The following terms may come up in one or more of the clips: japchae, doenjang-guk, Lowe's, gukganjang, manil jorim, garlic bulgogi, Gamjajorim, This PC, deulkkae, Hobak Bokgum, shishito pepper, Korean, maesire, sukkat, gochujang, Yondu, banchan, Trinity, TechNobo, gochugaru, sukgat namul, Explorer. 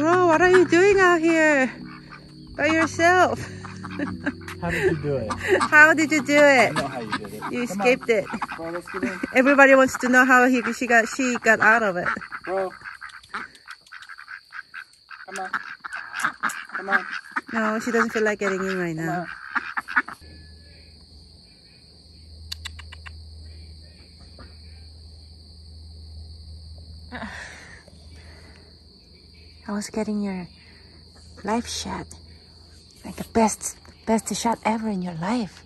What are you doing out here by yourself? How did you do it? How did you do it? I know how you did it. You escaped it. Well, let's get in. Everybody wants to know how she got out of it. Bro. Come on. Come on. No, she doesn't feel like getting in right now. I was getting your life shot, like the best shot ever in your life.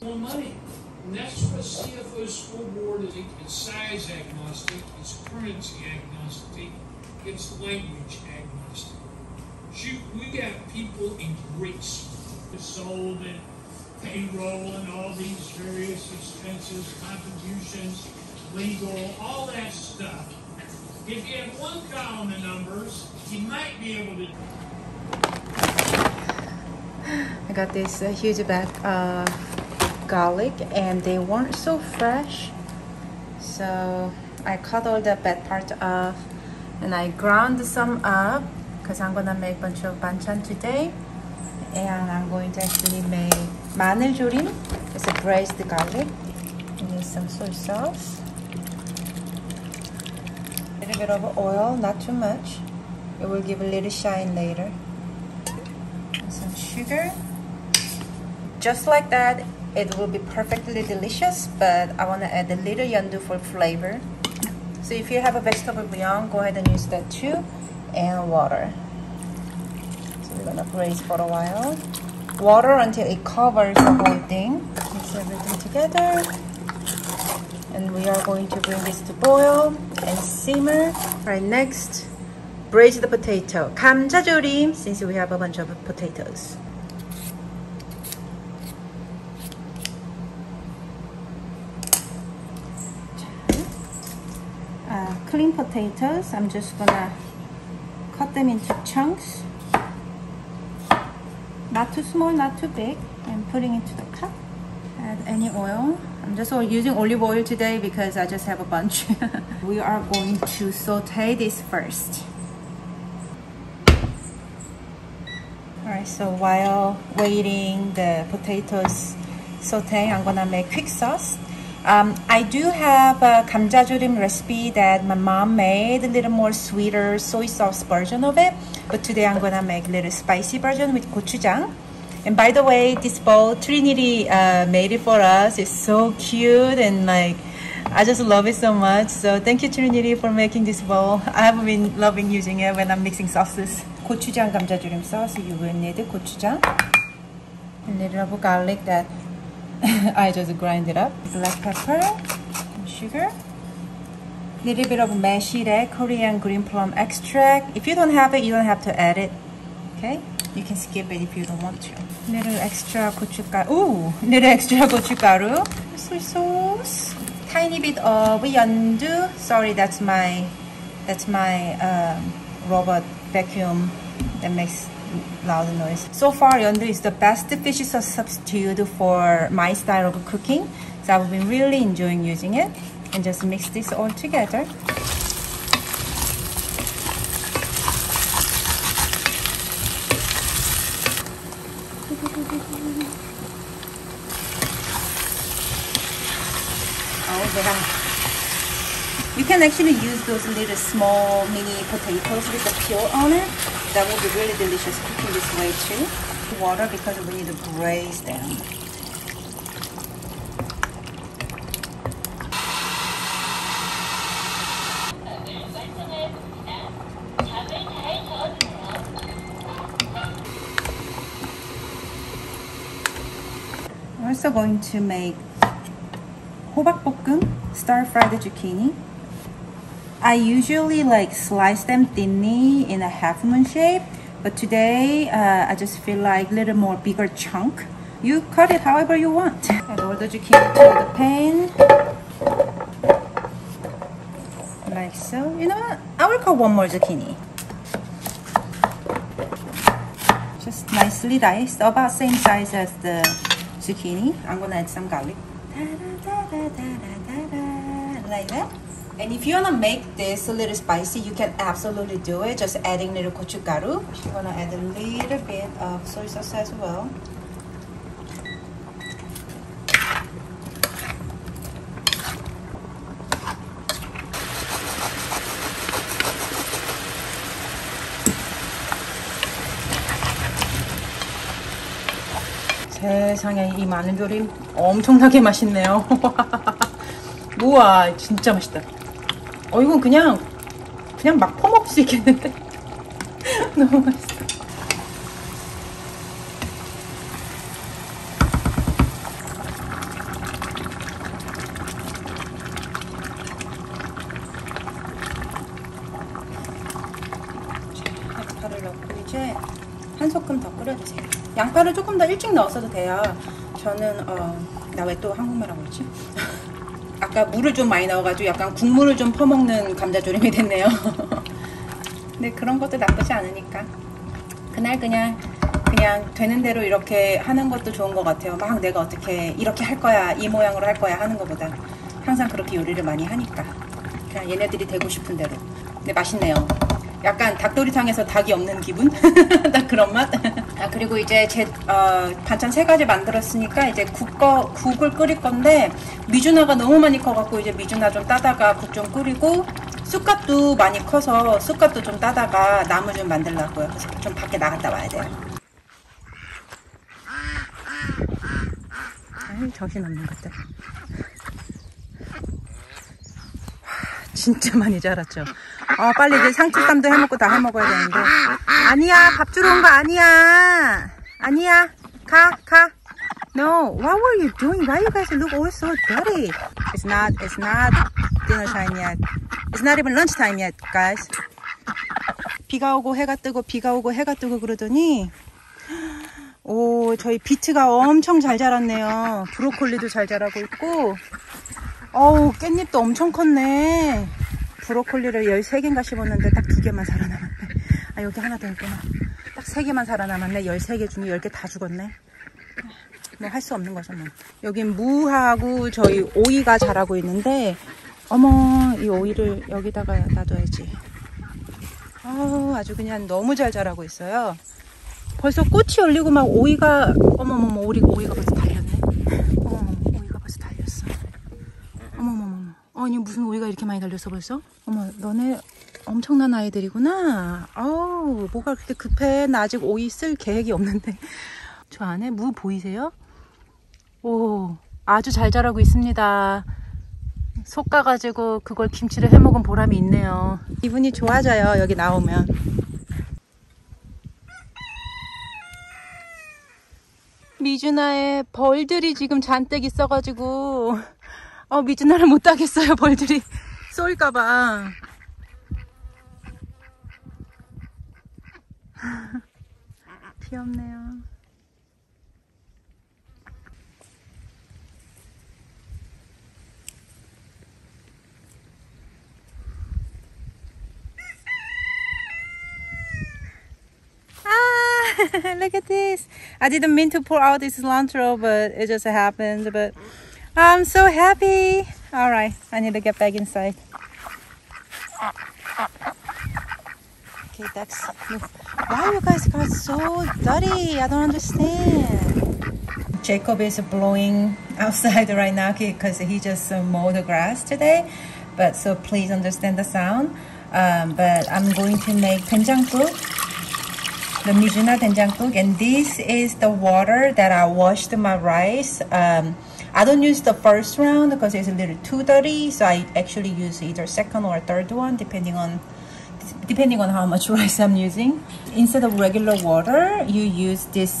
More money. And that's what CFO's school board is. It's size agnostic, it's currency agnostic, it's language agnostic. Shoot, we got people in Greece sold and payroll and all these various expenses, contributions, legal, all that stuff. If you have one column of numbers, you might be able to. I got this huge bag garlic and they weren't so fresh, so I cut all the bad part off and I ground some up because I'm gonna make a bunch of banchan today, and I'm going to actually make manil jorim. It's a braised garlic. I need some soy sauce, a little bit of oil, not too much, it will give a little shine later, and some sugar. Just like that, it will be perfectly delicious, but I want to add a little Yondu for flavor. So if you have a vegetable bouillon, go ahead and use that too, and water. So we're gonna braise for a while. Water until it covers the whole thing. Mix everything together. And we are going to bring this to boil and simmer. Alright, next, braise the potato. Gamjajorim, since we have a bunch of potatoes. Clean potatoes, I'm just gonna cut them into chunks, not too small, not too big, and putting into the cup. Add any oil. I'm just using olive oil today because I just have a bunch. We are going to saute this first. Alright, so while waiting the potatoes saute, I'm gonna make quick sauce. I do have a Gamjajorim recipe that my mom made, a little more sweeter soy sauce version of it, but today I'm gonna make a little spicy version with gochujang. And by the way, this bowl Trinity made it for us. It's so cute and like I just love it so much. So thank you Trinity for making this bowl. I have been loving using it when I'm mixing sauces. Gochujang Gamjajorim sauce, you will need the gochujang, a little of garlic that I just grind it up, black pepper, and sugar, little bit of maesire, Korean green plum extract. If you don't have it, you don't have to add it. Okay, you can skip it if you don't want to. Little extra gochugaru. Ooh, little extra gochugaru, soy sauce, tiny bit of Yondu. Sorry, that's my robot vacuum that makes loud noise. So far, Yondu is the best fish sauce substitute for my style of cooking, so I've been really enjoying using it. And just mix this all together. Oh, yeah. You can actually use those little small mini potatoes with the peel on it. That will be really delicious cooking this way too. water because we need to braise them. We're also going to make Hobak Bokgum, stir-fried zucchini. I usually like slice them thinly in a half moon shape, but today I just feel like a little more bigger chunk. You cut it however you want. I lower the zucchini to the pan, like so. You know what? I will cut one more zucchini. Just nicely diced, about same size as the zucchini. I'm gonna add some garlic. Like that. And if you want to make this a little spicy, you can absolutely do it. Just adding a little gochugaru. You're going to add a little bit of soy sauce as well. 세상에 이 마늘 조림 엄청나게 맛있네요. 우와, 진짜 맛있다. 이건 그냥 막 퍼먹을 수 있겠는데? 너무 맛있어. 양파를 넣고 이제 한 소끔 더 끓여주세요. 양파를 조금 더 일찍 넣었어도 돼요. 저는 나 왜 또 한국말 하고 있지? 아까 물을 좀 많이 넣어가지고 약간 국물을 좀 퍼먹는 감자조림이 됐네요. 근데 그런 것도 나쁘지 않으니까 그날 그냥 되는 대로 이렇게 하는 것도 좋은 것 같아요. 막 내가 어떻게 이렇게 할 거야, 이 모양으로 할 거야 하는 것보다 항상 그렇게 요리를 많이 하니까 그냥 얘네들이 되고 싶은 대로. 근데 맛있네요. 약간 닭도리탕에서 닭이 없는 기분? 딱 그런 맛? 그리고 이제 제 반찬 3가지 만들었으니까 이제 국을 끓일 건데, 미주나가 너무 많이 커갖고 이제 미주나 좀 따다가 국 좀 끓이고, 쑥갓도 많이 커서 쑥갓도 좀 따다가 나물 좀 만들려고요. 그래서 좀 밖에 나갔다 와야 돼요. 정신없는 것들. 진짜 많이 자랐죠. 빨리 이제 상추쌈도 해먹고 다 해먹어야 되는데. 아니야, 밥 주러 온 거 아니야. 아니야, 가. No, what were you doing? Why you guys look all so dirty? It's not dinner time yet. It's not even lunch time yet, guys. 비가 오고 해가 뜨고 비가 오고 해가 뜨고 그러더니 저희 비트가 엄청 잘 자랐네요. 브로콜리도 잘 자라고 있고 깻잎도 엄청 컸네. 브로콜리를 13개인가 심었는데 딱 2개만 살아남았네. 여기 하나 더 있구나. 딱 3개만 살아남았네. 13개 중에 10개 다 죽었네. 뭐 할 수 없는 거죠, 뭐. 여긴 무하고 저희 오이가 자라고 있는데, 어머, 이 오이를 여기다가 놔둬야지. 아주 그냥 너무 잘 자라고 있어요. 벌써 꽃이 열리고 막 오이가, 어머머머, 오이가 벌써 달렸네. 어머머머, 아니 무슨 오이가 이렇게 많이 달렸어 벌써? 어머, 너네 엄청난 아이들이구나. 아우, 뭐가 그렇게 급해. 나 아직 오이 쓸 계획이 없는데. 저 안에 무 보이세요? 오, 아주 잘 자라고 있습니다. 속 가가지고 그걸 김치를 해먹은 보람이 있네요. 기분이 좋아져요, 여기 나오면. 미주나의 벌들이 지금 잔뜩 있어가지고 미주나를 못 따겠어요. 벌들이 쏠까봐. 귀엽네요. Look at this. I didn't mean to pour out this cilantro, but it just happened. But I'm so happy. All right, I need to get back inside. Okay, that's. Wow, you guys got so dirty. I don't understand. Jacob is blowing outside right now because he just mowed the grass today. But so please understand the sound. But I'm going to make doenjang-guk. the Mijuna doenjang-guk, and this is the water that I washed my rice. I don't use the first round because it's a little too dirty, so I actually use either second or third one depending on how much rice I'm using. Instead of regular water, you use this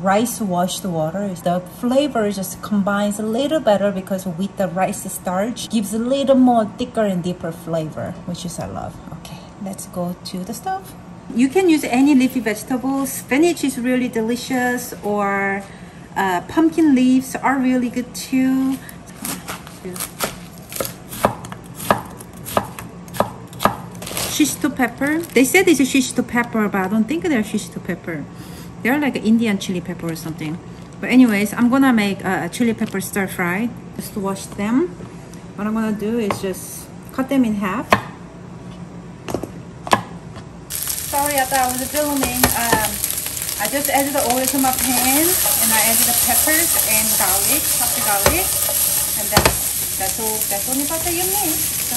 rice washed water. The flavor just combines a little better because with the rice starch gives a little more thicker and deeper flavor, which is I love. Okay, let's go to the stove. You can use any leafy vegetables. Spinach is really delicious, or pumpkin leaves are really good too. Shishito pepper. They said it's a shishito pepper, but I don't think they're shishito pepper. They're like an Indian chili pepper or something. But anyways, I'm gonna make a chili pepper stir fry. Just to wash them. What I'm gonna do is just cut them in half. Sorry, I thought I was filming. I just added the oil to my pan, and I added the peppers and garlic, chopped garlic, and that's all. That's only what you need. So.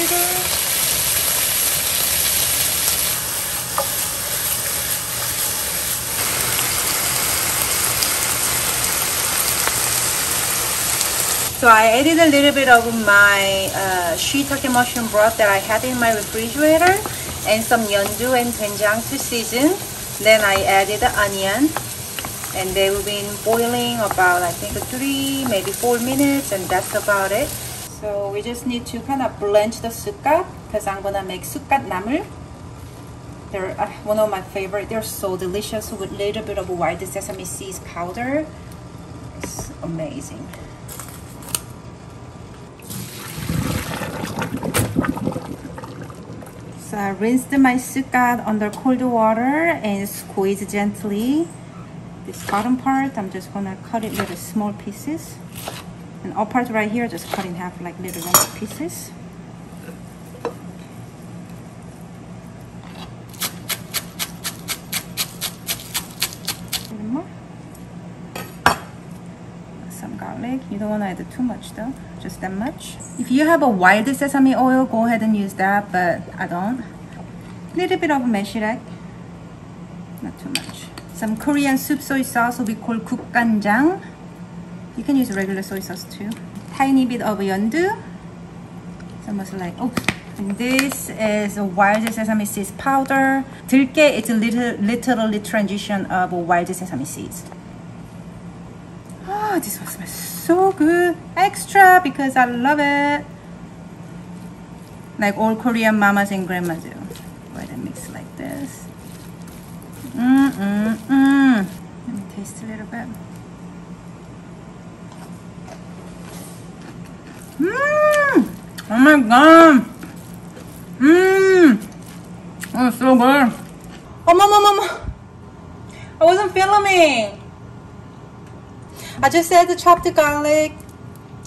Sugar. So I added a little bit of my shiitake mushroom broth that I had in my refrigerator, and some Yondu and doenjang to season. Then I added the onion, and they will be boiling about, I think, 3 maybe 4 minutes, and that's about it. So we just need to kind of blend the sukkat, because I'm gonna make sukgat namul. They're one of my favorite. They're so delicious with a little bit of white sesame seeds powder. It's amazing. So I rinsed my sukkat under cold water and squeeze gently. This bottom part, I'm just gonna cut it into small pieces. And all parts right here just cut in half like little round pieces. More. Some garlic. You don't want to add too much though, just that much. If you have a wild sesame oil, go ahead and use that, but I don't. A little bit of maesire, not too much. Some Korean soup soy sauce we call gukganjang. You can use regular soy sauce too. Tiny bit of Yondu. It's almost like, oh. And this is a wild sesame seeds powder. Deulkkae is a literally transition of wild sesame seeds. Oh, this one smells so good. Extra, because I love it. Like all Korean mamas and grandmas do. Why they mix like this. Let me taste a little bit. Oh my god! Oh, it's so good! Oh, mama! I wasn't filming! I just had the chopped garlic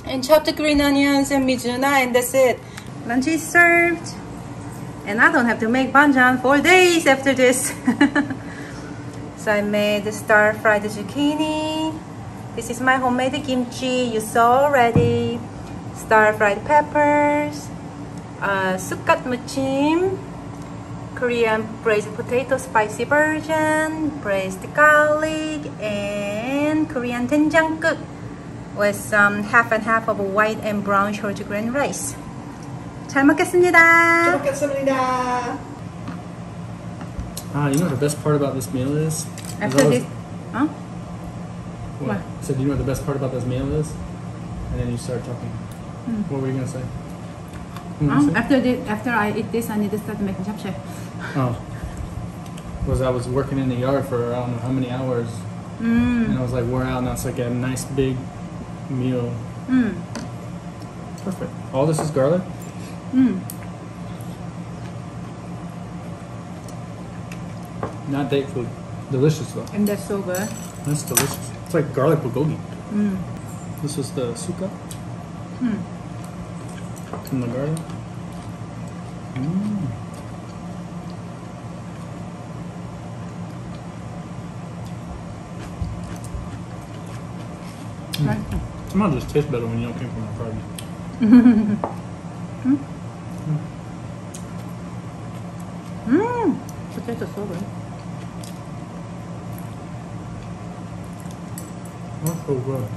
and chopped green onions and Mijuna, and that's it. Lunch is served, and I don't have to make banchan for days after this. So I made the stir-fried zucchini. This is my homemade kimchi you saw already. Stir-fried peppers, sukkat muchim, Korean braised potato spicy version, braised garlic, and Korean doenjang-guk with some half and half of white and brown short grain rice. 잘 먹겠습니다. 잘 먹겠습니다. You know what the best part about this meal is? So do you know what the best part about this meal is? And then you start talking. What were you gonna say? After I eat this, I need to start making japchae. Oh, because I was working in the yard for I don't know how many hours, and I was like wore out, and that's like a nice big meal. Perfect. All this is garlic. Not date food. Delicious though. And that's so good. That's delicious. It's like garlic bulgogi. This is the sukkat. From the garden. Right. Somehow it just tastes better when you don't come from the garden. Potatoes so good. Not so good.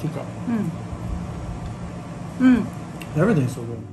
Sukkat. Everything's so good.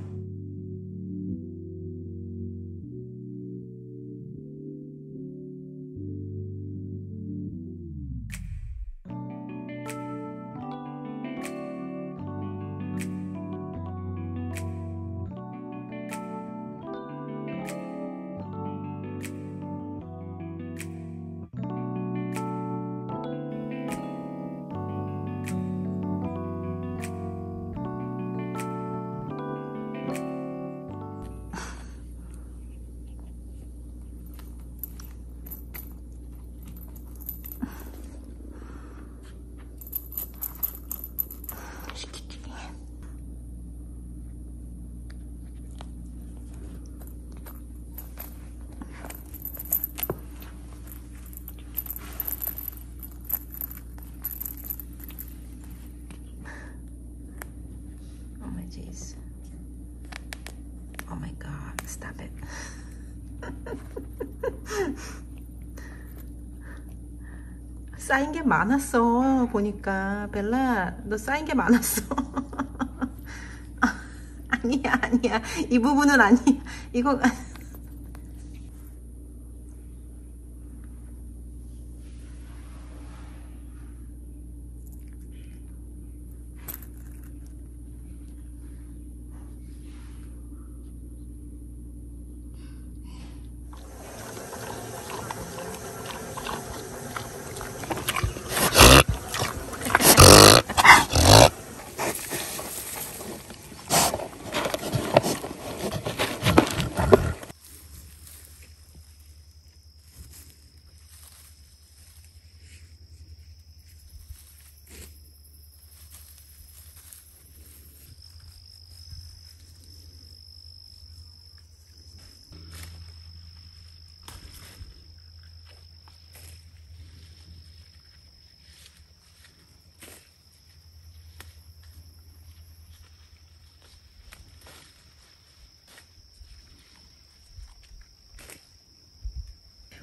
Jeez. Oh my God, stop it. 쌓인 게 많았어, 보니까. 벨라, 너 쌓인 게 많았어. 아니야, 아니야. 이 부분은 아니야. 이거.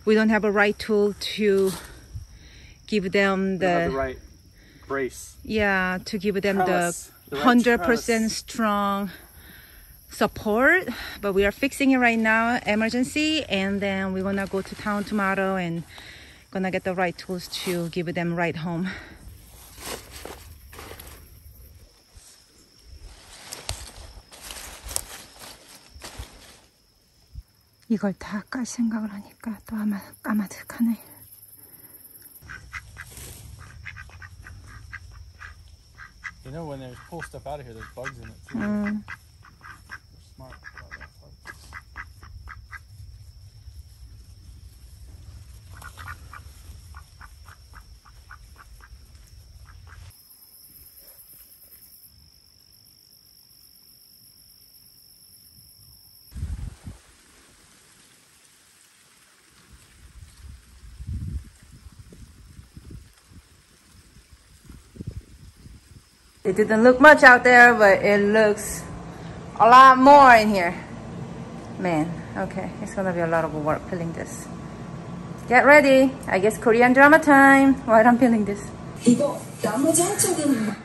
We don't have a right tool to give them the right brace. Yeah, to give them the 100% strong support. But we are fixing it right now, emergency, and then we're gonna go to town tomorrow and gonna get the right tools to give them right home. 이걸 다 깔 생각을 하니까 또 아마 까마득하네. You know when they pull stuff out of here, there's bugs in it too. They're smart about that part. It didn't look much out there, but it looks a lot more in here. Man, okay, it's gonna be a lot of work peeling this. Get ready. I guess Korean drama time. While I'm peeling this. 이거 나머지 한쪽은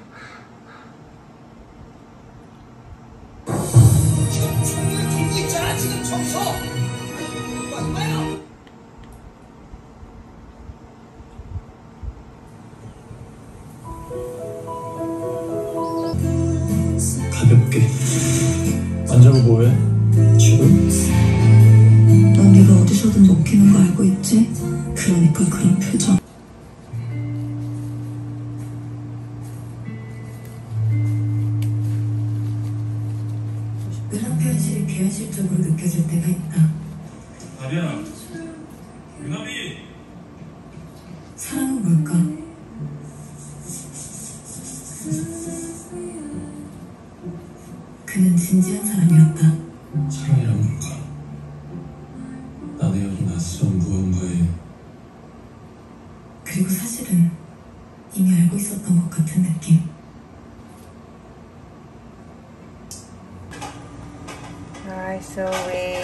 we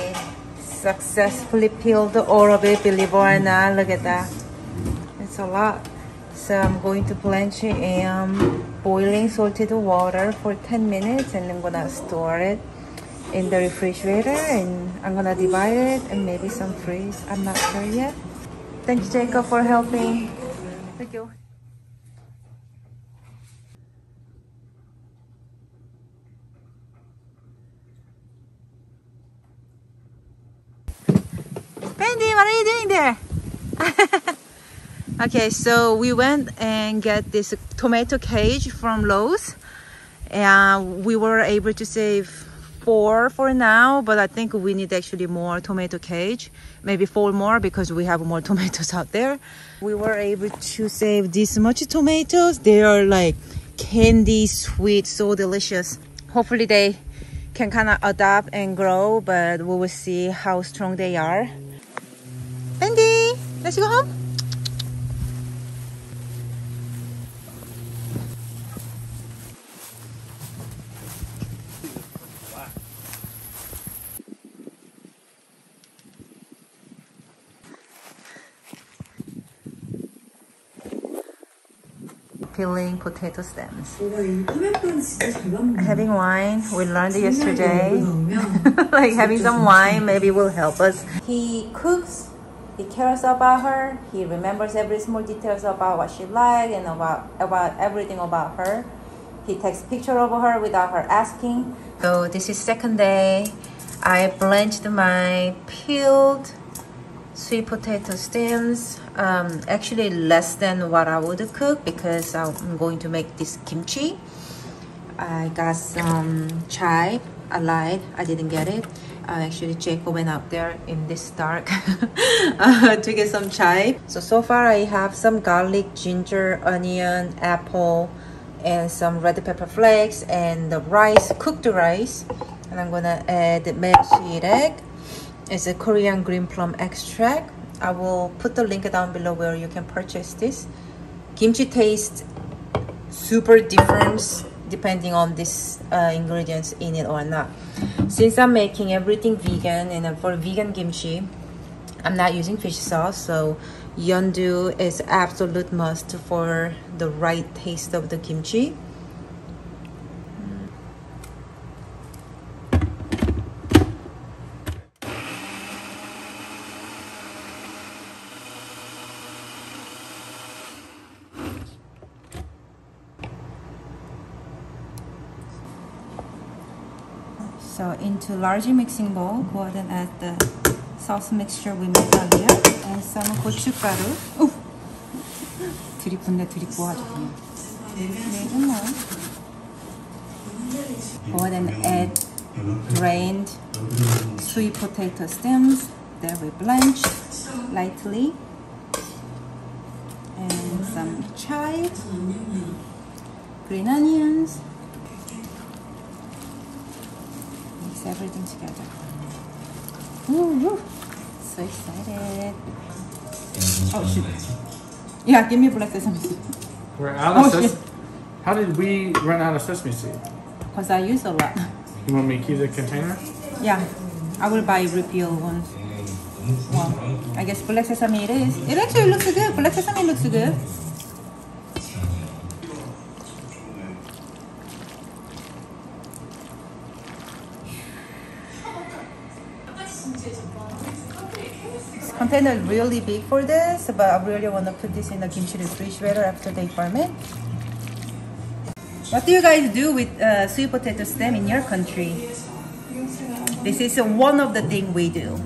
successfully peeled all of it, believe it or not. Look at that. It's a lot. So I'm going to blanch it in boiling salted water for 10 minutes and I'm gonna store it in the refrigerator and I'm gonna divide it and maybe some freeze. I'm not sure yet. Thank you, Jacob, for helping. Thank you. Pandy, what are you doing there? Okay, so we went and get this tomato cage from Lowe's and we were able to save 4 for now, but I think we need actually more tomato cage, maybe 4 more because we have more tomatoes out there. We were able to save this much tomatoes. They are like candy sweet, so delicious. Hopefully they can kind of adapt and grow, but we will see how strong they are. Andy, let's go home. Peeling potato stems. Having wine, we learned yesterday. Like having some wine maybe will help us. He cooks, he cares about her, he remembers every small details about what she likes and about everything about her. He takes picture of her without her asking. So this is second day. I blanched my peeled sweet potato stems, actually less than what I would cook because I'm going to make this kimchi. I got some chive. I lied, I didn't get it. Actually Jacob went out there in this dark to get some chive. So far I have some garlic, ginger, onion, apple, and some red pepper flakes and the rice, cooked rice. And I'm gonna add maesire. It's a Korean green plum extract. I will put the link down below where you can purchase this. Kimchi tastes super different depending on these ingredients in it or not. Since I'm making everything vegan and for vegan kimchi, I'm not using fish sauce, so Yondu is absolute must for the right taste of the kimchi. So into large mixing bowl, go ahead and add the sauce mixture we made earlier and some gochugaru. Ooh, 드립분데 드립 부어줘. Go ahead and add drained sweet potato stems that we blanched lightly and some chive, green onions. Everything together. Ooh, so excited. Oh shoot. Yeah, give me black sesame seed. We're out of sesame. How did we run out of sesame seed? Because I use a lot. You want me to keep the container? Yeah. I will buy repeal ones. Well, I guess black sesame it is. It actually looks good. Black sesame looks good. Container is really big for this, but I really want to put this in the kimchi refrigerator after they ferment. What do you guys do with sweet potato stem in your country? This is one of the things we do.